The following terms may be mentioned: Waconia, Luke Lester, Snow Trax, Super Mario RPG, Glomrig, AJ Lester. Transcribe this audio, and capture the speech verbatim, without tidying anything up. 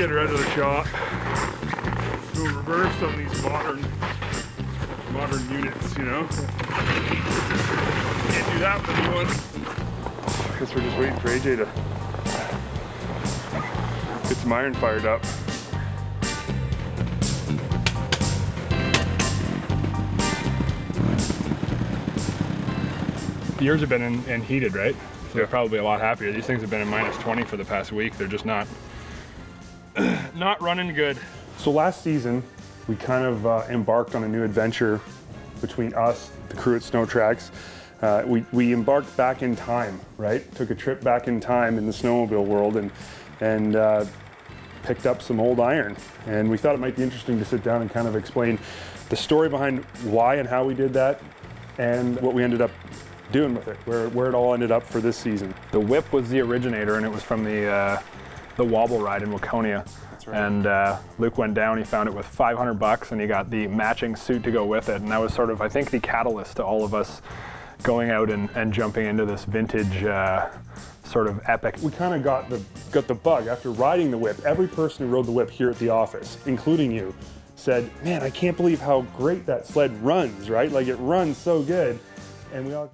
get her out of the shop. We'll reverse some of these modern modern units, you know. Can't do that with the ones. I guess we're just waiting for A J to get some iron fired up. Yours have been in, in heated, right? So they're probably a lot happier. These things have been in minus twenty for the past week. They're just not, not running good. So last season, we kind of uh, embarked on a new adventure between us, the crew at Snow Trax. Uh, we, we embarked back in time, right? Took a trip back in time in the snowmobile world and, and uh, picked up some old iron. And we thought it might be interesting to sit down and kind of explain the story behind why and how we did that and what we ended up doing with it, where, where it all ended up for this season. The whip was the originator, and it was from the uh, the wobble ride in Waconia. That's right. And uh, Luke went down, he found it with five hundred bucks, and he got the matching suit to go with it, and that was sort of, I think, the catalyst to all of us going out and, and jumping into this vintage uh, sort of epic. We kind of got the, got the bug after riding the whip. Every person who rode the whip here at the office, including you, said, man, I can't believe how great that sled runs, right? Like, it runs so good, and we all...